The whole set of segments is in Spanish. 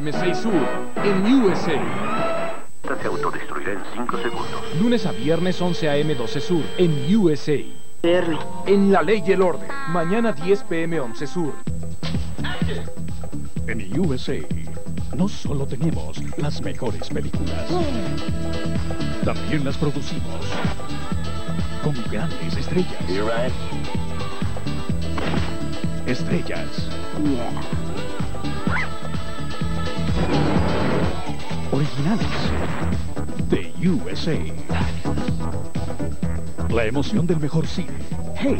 M6 Sur en USA. Se autodestruirá en 5 segundos. Lunes a viernes 11 a.m. 12 Sur en USA. En La Ley y el Orden. Mañana 10 p.m. 11 Sur. En USA no solo tenemos las mejores películas, también las producimos con grandes estrellas. Estrellas originales de USA. La emoción del mejor cine. Hey,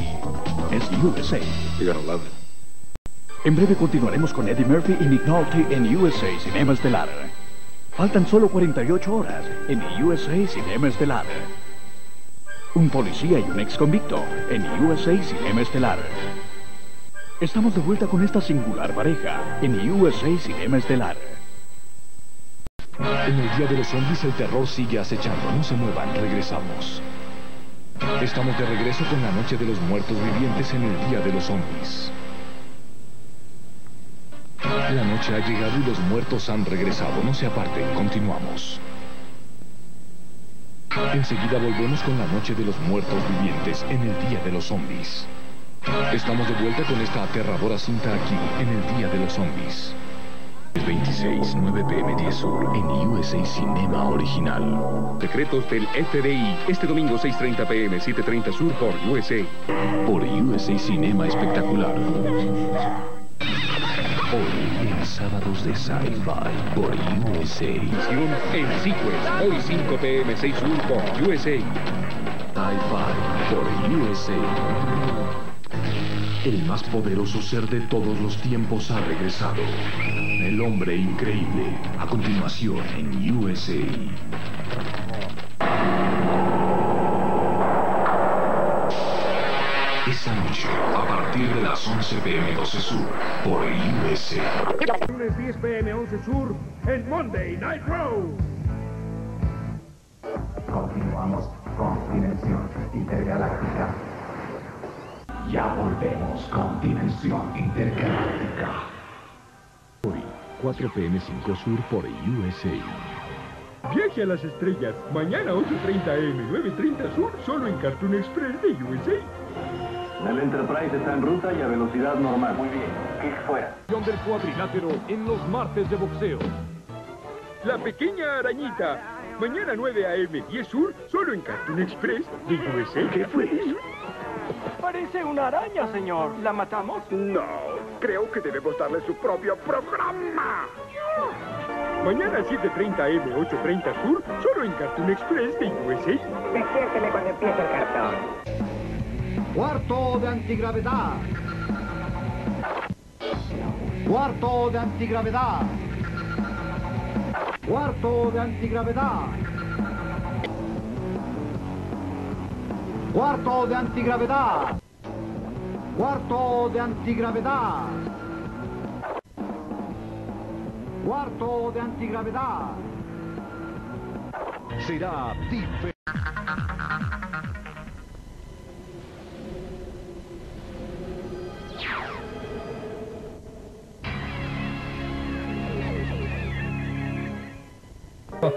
es USA. You're gonna love it. En breve continuaremos con Eddie Murphy y Nick Nolte en USA Cinema Estelar. Faltan solo 48 horas en USA Cinema Estelar. Un policía y un ex convicto en USA Cinema Estelar. Estamos de vuelta con esta singular pareja en USA Cinema Estelar. En el Día de los Zombies el terror sigue acechando. No se muevan, regresamos. Estamos de regreso con la Noche de los Muertos Vivientes en el Día de los Zombies. La noche ha llegado y los muertos han regresado. No se aparten, continuamos. Enseguida volvemos con la Noche de los Muertos Vivientes en el Día de los Zombies. Estamos de vuelta con esta aterradora cinta aquí en el Día de los Zombies. 26, 9 p.m. 10 Sur en USA Cinema Original. Secretos del FBI. Este domingo 6:30 p.m. 7:30 Sur por USA. Por USA Cinema Espectacular. Hoy en Sábados de Sci-Fi por USA. En Sequence, hoy 5 p.m. 6 Sur por USA. Sci-Fi por USA. El más poderoso ser de todos los tiempos ha regresado. El Hombre Increíble. A continuación en USA. Esta noche, a partir de las 11 p.m. 12 Sur, por USA. Lunes 10 p.m. 11 Sur, en Monday Night Raw. Continuamos con Dimensión Intergaláctica. Ya volvemos con Dimensión Intergaláctica. Hoy, 4 p.m. 5 Sur, por USA. Viaje a las Estrellas, mañana 8:30 a.m. 9:30 Sur, solo en Cartoon Express de USA. El Enterprise está en ruta y a velocidad normal. Muy bien, kick fuera. Del cuadrilátero en los martes de boxeo. La Pequeña Arañita. Mañana 9 a.m. 10 Sur, solo en Cartoon Express de USA. ¿Qué fue eso? Parece una araña, señor. ¿La matamos? No, creo que debemos darle su propio programa. Mañana 7:30 a.m. 8:30 Sur, solo en Cartoon Express de USA. Despiérteme cuando empiece el cartón. Cuarto de antigravedad. Cuarto de antigravedad. Cuarto de antigravedad. Cuarto de antigravedad. Cuarto de antigravedad. Cuarto de antigravedad. Será diferente. O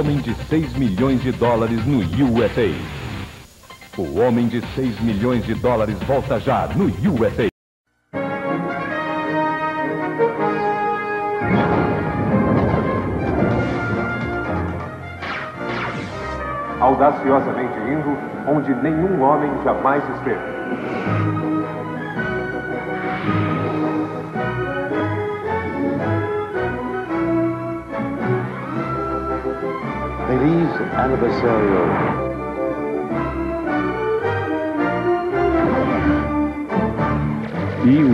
Homem de 6 milhões de dólares no USA. O Homem de 6 milhões de dólares volta já no USA. Audaciosamente indo onde nenhum homem jamais esteve. Feliz aniversario.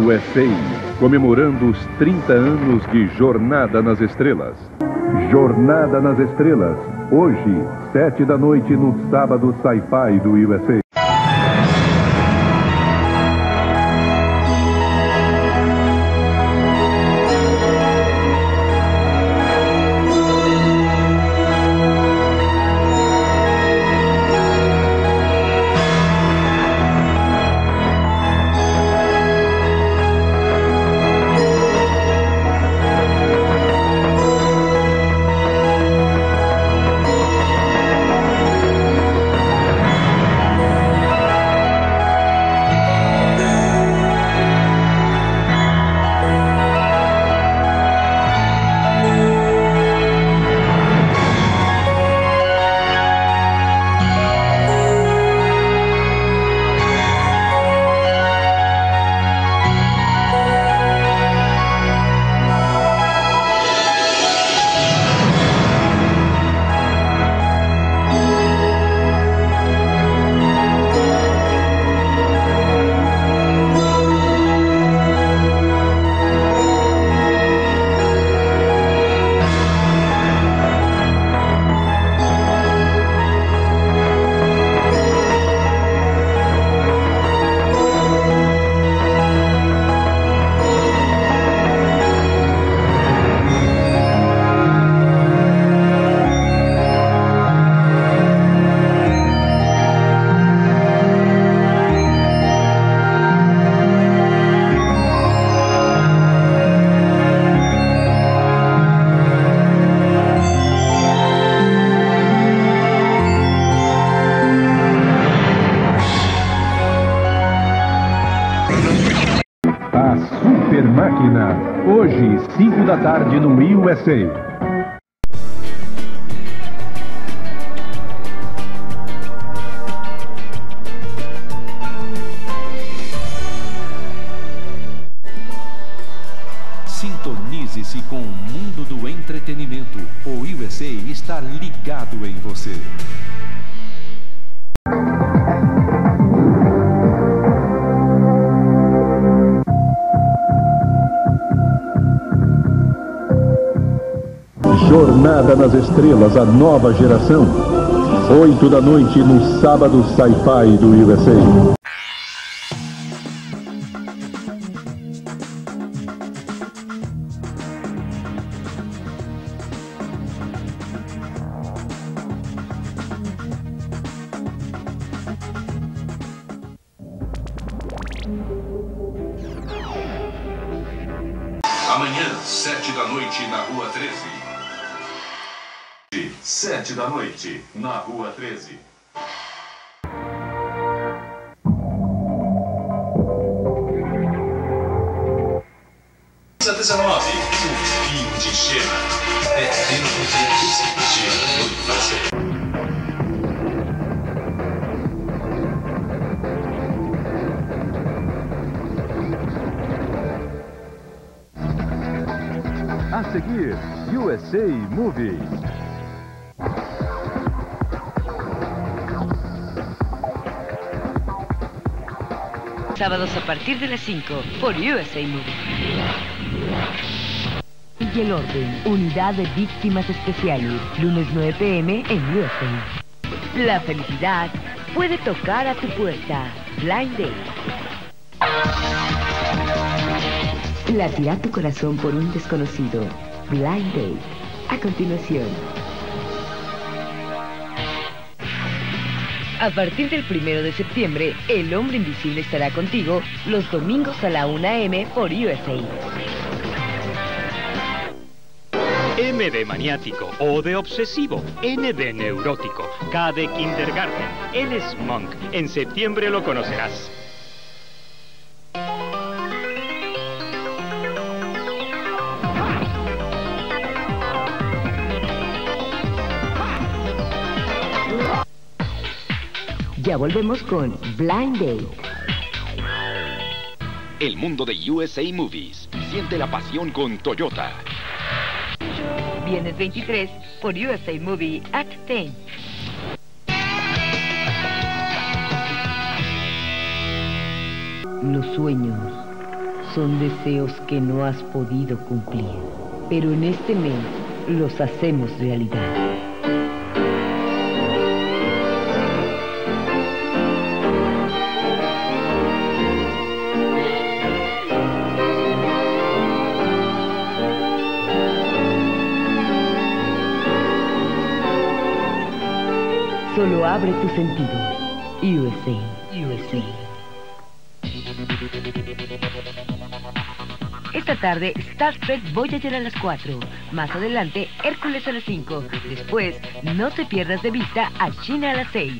USA, comemorando os 30 anos de Jornada nas Estrelas. Jornada nas Estrelas, hoje, 7 da noite no Sábado Sci-Fi do USA. Máquina, hoje, 5 da tarde no USA. Sintonize-se com o mundo do entretenimento. O USA está ligado em você. Jornada nas Estrelas, a nova geração. 8 da noite no sábado Sci-Fi do USA. Amanhã, 7 da noite na Rua 13. 7 da noite, na Rua 13. Dia 19, o fim de China. É dentro de China. A seguir, USA Movie. Sábados a partir de las 5 por USA Movie. Y el orden, Unidad de Víctimas Especiales, lunes 9 p.m. en USA. La felicidad puede tocar a tu puerta. Blind Date. Latirá tu corazón por un desconocido. Blind Date. A continuación. A partir del 1 de septiembre, El Hombre Invisible estará contigo los domingos a la 1 a.m. por USA. M de maniático, O de obsesivo, N de neurótico, K de kindergarten, L es Monk. En septiembre lo conocerás. Ya volvemos con Blind Date. El mundo de USA Movies. Siente la pasión con Toyota. Viernes 23 por USA Movie at 10. Los sueños son deseos que no has podido cumplir, pero en este mes los hacemos realidad. Solo abre tu sentido. USA. USA. Esta tarde, Star Trek Voyager a las 4. Más adelante, Hércules a las 5. Después, no te pierdas de vista a China a las 6.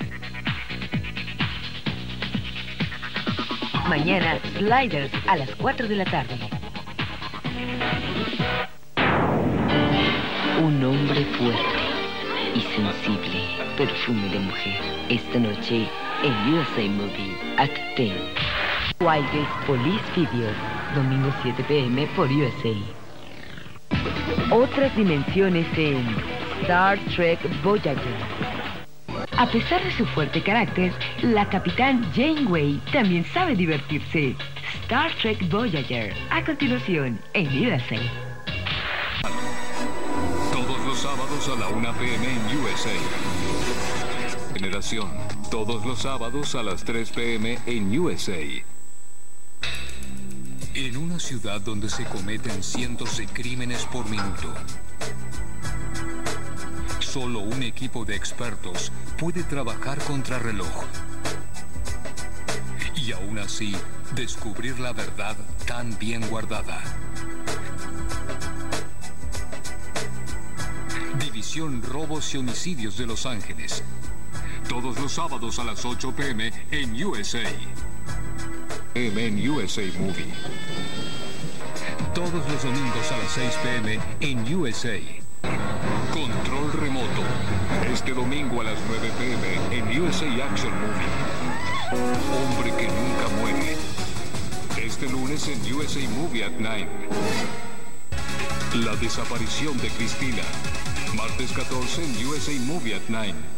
Mañana, Sliders a las 4 de la tarde. Un hombre fuerte y sensible, perfume de mujer. Esta noche en USA Movie at 10. Wildest Police Videos, domingo 7 p.m. por USA. Otras dimensiones en Star Trek Voyager. A pesar de su fuerte carácter, la Capitán Janeway también sabe divertirse. Star Trek Voyager, a continuación en USA. Sábados a la 1 p.m. en USA. Generación, todos los sábados a las 3 p.m. en USA. En una ciudad donde se cometen cientos de crímenes por minuto, solo un equipo de expertos puede trabajar contra reloj y aún así descubrir la verdad tan bien guardada. División Robos y Homicidios de Los Ángeles. Todos los sábados a las 8 p.m. en USA. En USA Movie. todos los domingos a las 6 p.m. en USA. Control Remoto, este domingo a las 9 p.m. en USA Action Movie. Hombre que nunca muere, este lunes en USA Movie at 9. La desaparición de Cristina, martes 14 en USA Movie at 9.